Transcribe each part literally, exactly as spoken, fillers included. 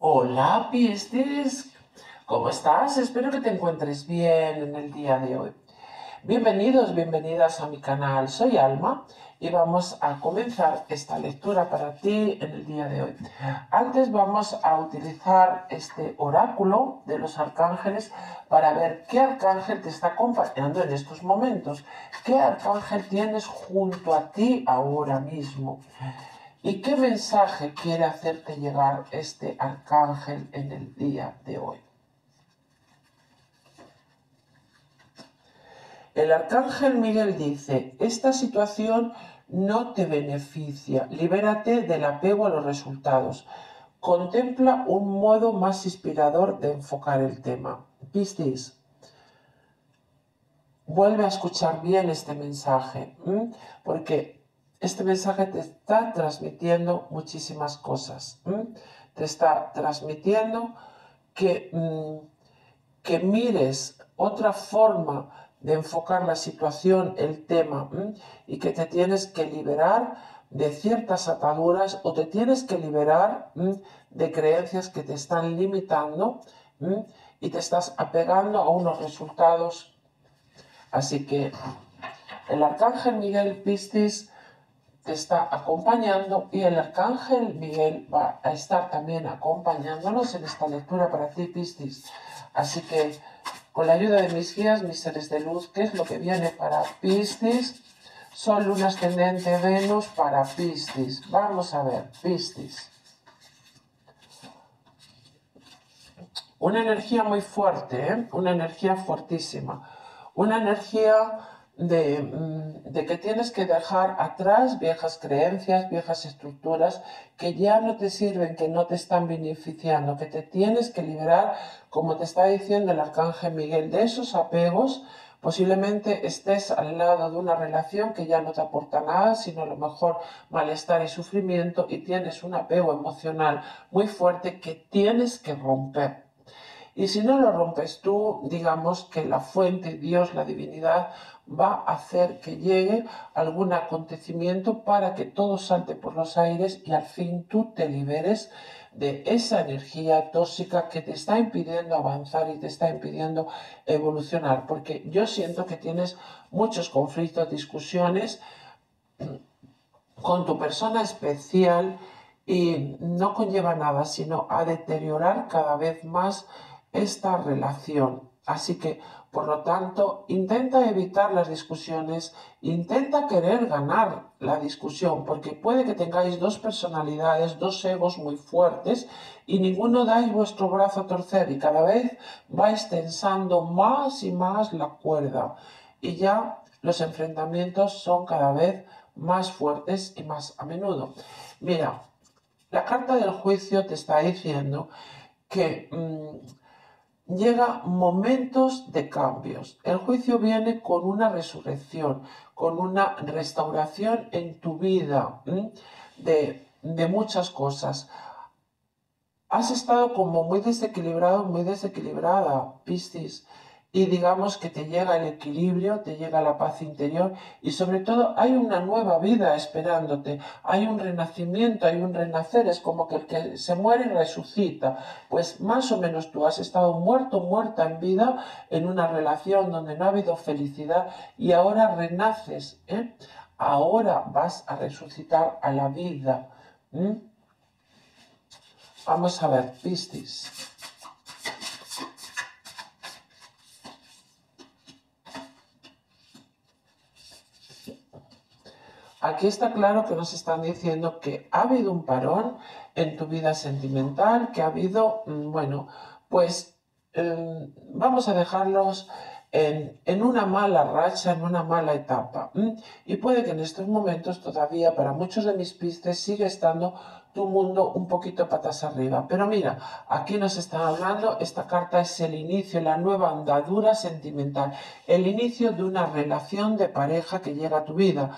Hola, PISCIS. ¿Cómo estás? Espero que te encuentres bien en el día de hoy. Bienvenidos, bienvenidas a mi canal. Soy Alma y vamos a comenzar esta lectura para ti en el día de hoy. Antes vamos a utilizar este oráculo de los arcángeles para ver qué arcángel te está acompañando en estos momentos. ¿Qué arcángel tienes junto a ti ahora mismo? ¿Y qué mensaje quiere hacerte llegar este arcángel en el día de hoy? El arcángel Miguel dice, esta situación no te beneficia, libérate del apego a los resultados. Contempla un modo más inspirador de enfocar el tema. Piscis, vuelve a escuchar bien este mensaje, ¿m? porque este mensaje te está transmitiendo muchísimas cosas. ¿m? Te está transmitiendo que, que mires otra forma de enfocar la situación, el tema, ¿m? y que te tienes que liberar de ciertas ataduras o te tienes que liberar ¿m? de creencias que te están limitando ¿m? y te estás apegando a unos resultados. Así que el arcángel Miguel, Piscis, te está acompañando y el arcángel Miguel va a estar también acompañándonos en esta lectura para ti, Piscis. Así que con la ayuda de mis guías, mis seres de luz, que es lo que viene para Piscis. Sol, Luna, Ascendente, Venus para Piscis. Vamos a ver, Piscis. Una energía muy fuerte, ¿eh? Una energía fuertísima. Una energía de, de que tienes que dejar atrás viejas creencias, viejas estructuras que ya no te sirven, que no te están beneficiando, que te tienes que liberar, como te está diciendo el arcángel Miguel, de esos apegos. Posiblemente estés al lado de una relación que ya no te aporta nada, sino a lo mejor malestar y sufrimiento, y tienes un apego emocional muy fuerte que tienes que romper. Y si no lo rompes tú, digamos que la fuente, Dios, la divinidad, va a hacer que llegue algún acontecimiento para que todo salte por los aires y al fin tú te liberes de esa energía tóxica que te está impidiendo avanzar y te está impidiendo evolucionar. Porque yo siento que tienes muchos conflictos, discusiones con tu persona especial y no conlleva nada, sino a deteriorar cada vez más esta relación. Así que, por lo tanto, intenta evitar las discusiones, intenta querer ganar la discusión, porque puede que tengáis dos personalidades, dos egos muy fuertes y ninguno dais vuestro brazo a torcer y cada vez vais tensando más y más la cuerda y ya los enfrentamientos son cada vez más fuertes y más a menudo. Mira, la carta del juicio te está diciendo que Mmm, llega momentos de cambios. El juicio viene con una resurrección, con una restauración en tu vida de, de muchas cosas. Has estado como muy desequilibrado, muy desequilibrada, Piscis. Y digamos que te llega el equilibrio, te llega la paz interior y sobre todo hay una nueva vida esperándote. Hay un renacimiento, hay un renacer. Es como que el que se muere resucita. Pues más o menos tú has estado muerto, muerta en vida, en una relación donde no ha habido felicidad y ahora renaces, ¿eh? Ahora vas a resucitar a la vida. ¿Mm? Vamos a ver, Piscis. Aquí está claro que nos están diciendo que ha habido un parón en tu vida sentimental, que ha habido, bueno, pues eh, vamos a dejarlos en, en una mala racha, en una mala etapa. Y puede que en estos momentos todavía para muchos de mis Piscis sigue estando tu mundo un poquito patas arriba. Pero mira, aquí nos están hablando, esta carta es el inicio, la nueva andadura sentimental, el inicio de una relación de pareja que llega a tu vida.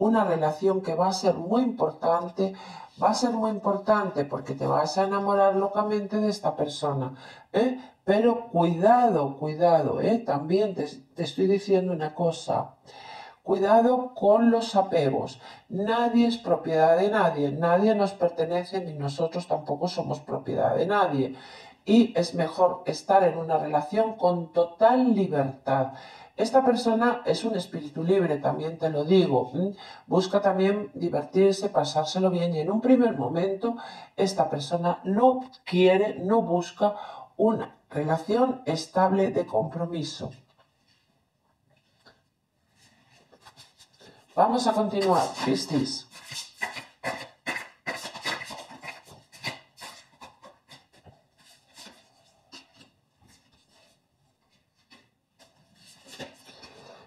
Una relación que va a ser muy importante, va a ser muy importante porque te vas a enamorar locamente de esta persona, ¿eh? Pero cuidado, cuidado, ¿eh? También te, te estoy diciendo una cosa, Cuidado con los apegos. Nadie es propiedad de nadie, nadie nos pertenece ni nosotros tampoco somos propiedad de nadie. Y es mejor estar en una relación con total libertad. Esta persona es un espíritu libre, también te lo digo. Busca también divertirse, pasárselo bien. Y en un primer momento, esta persona no quiere, no busca una relación estable de compromiso. Vamos a continuar, Piscis.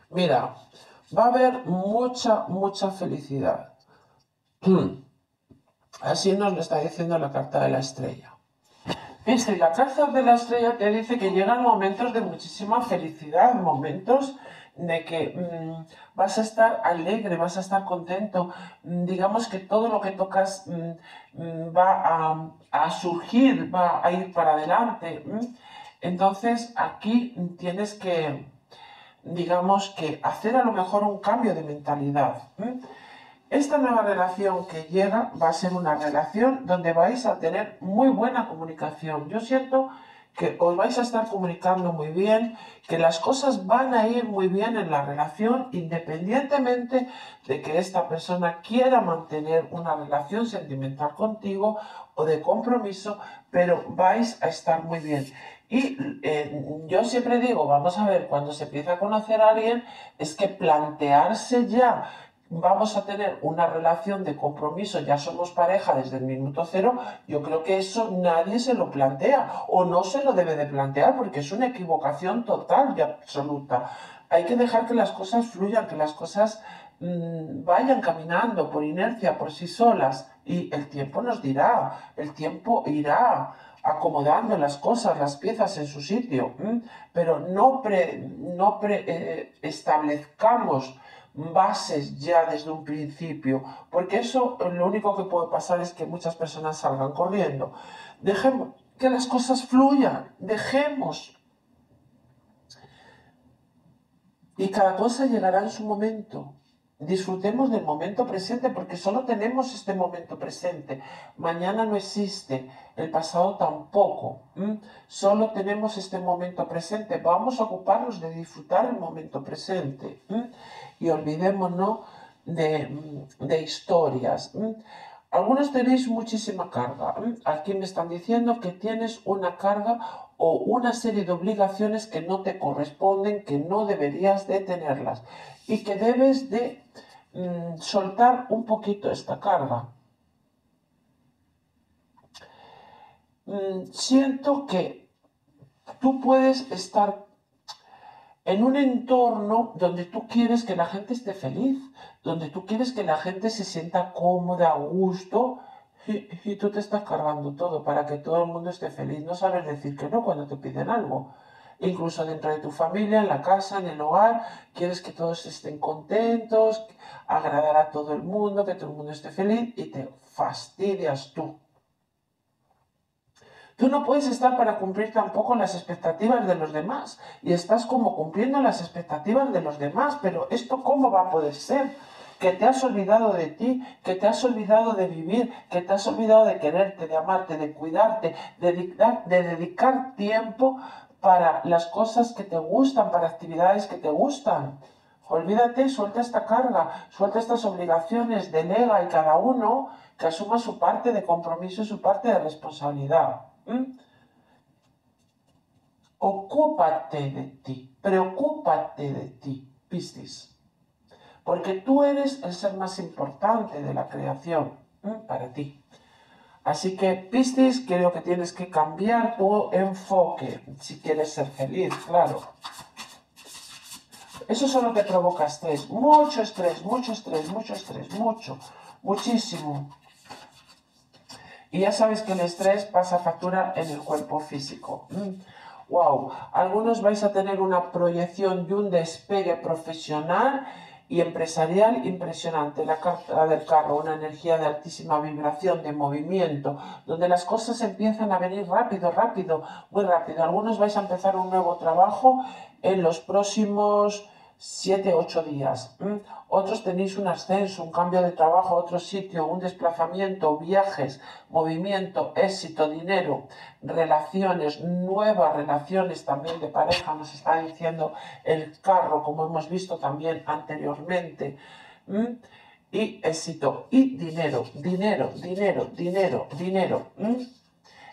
Mira, va a haber mucha, mucha felicidad. Así nos lo está diciendo la carta de la estrella. Piscis, la carta de la estrella te dice que llegan momentos de muchísima felicidad, momentos de que mmm, vas a estar alegre, vas a estar contento. Digamos que todo lo que tocas mmm, va a, a surgir, va a ir para adelante. Entonces aquí tienes que, digamos que hacer a lo mejor un cambio de mentalidad. Esta nueva relación que llega va a ser una relación donde vais a tener muy buena comunicación. Yo siento que os vais a estar comunicando muy bien, que las cosas van a ir muy bien en la relación, independientemente de que esta persona quiera mantener una relación sentimental contigo o de compromiso, pero vais a estar muy bien. Y eh, yo siempre digo, vamos a ver, cuando se empieza a conocer a alguien, es que plantearse ya, vamos a tener una relación de compromiso, ya somos pareja desde el minuto cero, yo creo que eso nadie se lo plantea o no se lo debe de plantear porque es una equivocación total y absoluta. Hay que dejar que las cosas fluyan, que las cosas mmm, vayan caminando por inercia, por sí solas, y el tiempo nos dirá, el tiempo irá acomodando las cosas, las piezas en su sitio, ¿m? pero no pre, no pre, eh, establezcamos bases ya desde un principio, porque eso lo único que puede pasar es que muchas personas salgan corriendo. Dejemos que las cosas fluyan, dejemos. Y cada cosa llegará en su momento. Disfrutemos del momento presente, porque solo tenemos este momento presente. Mañana no existe, el pasado tampoco. ¿Mm? Solo tenemos este momento presente. Vamos a ocuparnos de disfrutar el momento presente. ¿Mm? Y olvidémonos de, de historias. ¿Mm? Algunos tenéis muchísima carga. Aquí me están diciendo que tienes una carga o una serie de obligaciones que no te corresponden, que no deberías de tenerlas y que debes de mm, soltar un poquito esta carga. Mm, siento que tú puedes estar en un entorno donde tú quieres que la gente esté feliz, donde tú quieres que la gente se sienta cómoda, a gusto, y, y tú te estás cargando todo para que todo el mundo esté feliz. No sabes decir que no cuando te piden algo. Incluso dentro de tu familia, en la casa, en el hogar, quieres que todos estén contentos, agradar a todo el mundo, que todo el mundo esté feliz, y te fastidias tú. Tú no puedes estar para cumplir tampoco las expectativas de los demás. Y estás como cumpliendo las expectativas de los demás. Pero ¿esto cómo va a poder ser? Que te has olvidado de ti, que te has olvidado de vivir, que te has olvidado de quererte, de amarte, de cuidarte, de dedicar, de dedicar tiempo para las cosas que te gustan, para actividades que te gustan. Olvídate, suelta esta carga, suelta estas obligaciones, delega, y cada uno que asuma su parte de compromiso y su parte de responsabilidad. ¿Mm? Ocúpate de ti, preocúpate de ti, Piscis, porque tú eres el ser más importante de la creación, ¿Mm? para ti. Así que, Piscis, creo que tienes que cambiar tu enfoque si quieres ser feliz, claro. Eso solo te provoca estrés, mucho estrés, mucho estrés, mucho estrés, mucho, muchísimo. Y ya sabes que el estrés pasa factura en el cuerpo físico. ¡Wow! Algunos vais a tener una proyección y un despegue profesional y empresarial impresionante. La carta del carro, una energía de altísima vibración, de movimiento, donde las cosas empiezan a venir rápido, rápido, muy rápido. Algunos vais a empezar un nuevo trabajo en los próximos siete, ocho días. ¿Mm? Otros tenéis un ascenso, un cambio de trabajo a otro sitio, un desplazamiento, viajes, movimiento, éxito, dinero, relaciones, nuevas relaciones también de pareja, nos está diciendo el carro, como hemos visto también anteriormente. ¿Mm? Y éxito, y dinero, dinero, dinero, dinero, dinero. ¿Mm?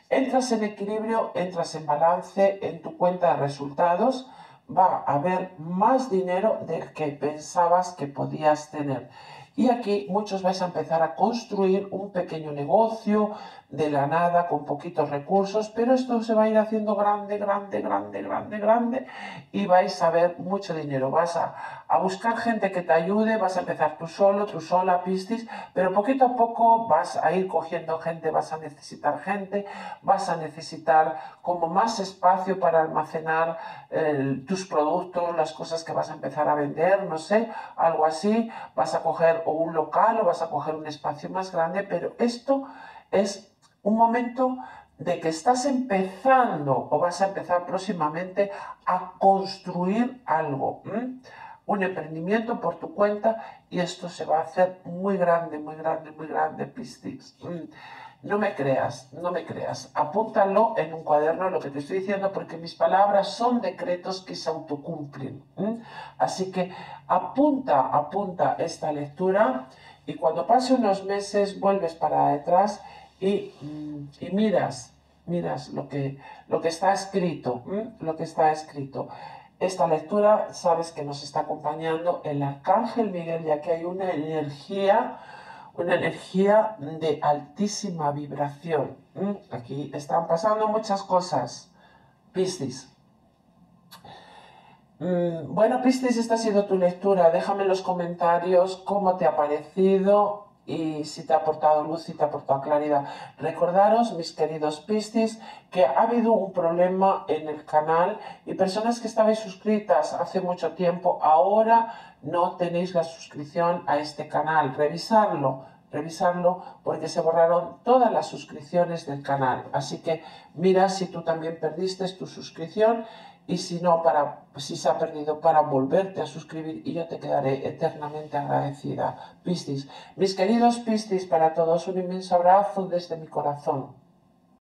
Entras en equilibrio, entras en balance en tu cuenta de resultados, va a haber más dinero del que pensabas que podías tener. Y aquí muchos vais a empezar a construir un pequeño negocio de la nada con poquitos recursos, pero esto se va a ir haciendo grande, grande, grande, grande, grande y vais a ver mucho dinero. Vas a, a buscar gente que te ayude, vas a empezar tú solo, tú sola, Piscis, pero poquito a poco vas a ir cogiendo gente, vas a necesitar gente, vas a necesitar como más espacio para almacenar eh, tus productos, las cosas que vas a empezar a vender, no sé, algo así, vas a coger o un local o vas a coger un espacio más grande, pero esto es un momento de que estás empezando o vas a empezar próximamente a construir algo, ¿m? Un emprendimiento por tu cuenta y esto se va a hacer muy grande, muy grande, muy grande, Piscis. ¿M? No me creas, no me creas, apúntalo en un cuaderno lo que te estoy diciendo porque mis palabras son decretos que se autocumplen. ¿M? Así que apunta, apunta esta lectura y cuando pase unos meses vuelves para detrás y, y miras, miras lo que, lo que está escrito, ¿m? Lo que está escrito. Esta lectura sabes que nos está acompañando el Arcángel Miguel, ya que hay una energía, una energía de altísima vibración. ¿M? Aquí están pasando muchas cosas, Piscis. Bueno, Piscis, esta ha sido tu lectura. Déjame en los comentarios cómo te ha parecido y si te ha aportado luz y te ha aportado claridad. Recordaros, mis queridos Piscis, que ha habido un problema en el canal y personas que estabais suscritas hace mucho tiempo, ahora no tenéis la suscripción a este canal. Revisarlo, revisarlo porque se borraron todas las suscripciones del canal. Así que mira si tú también perdiste tu suscripción y si no, para, si se ha perdido, para volverte a suscribir y yo te quedaré eternamente agradecida, Piscis. Mis queridos Piscis, para todos un inmenso abrazo desde mi corazón.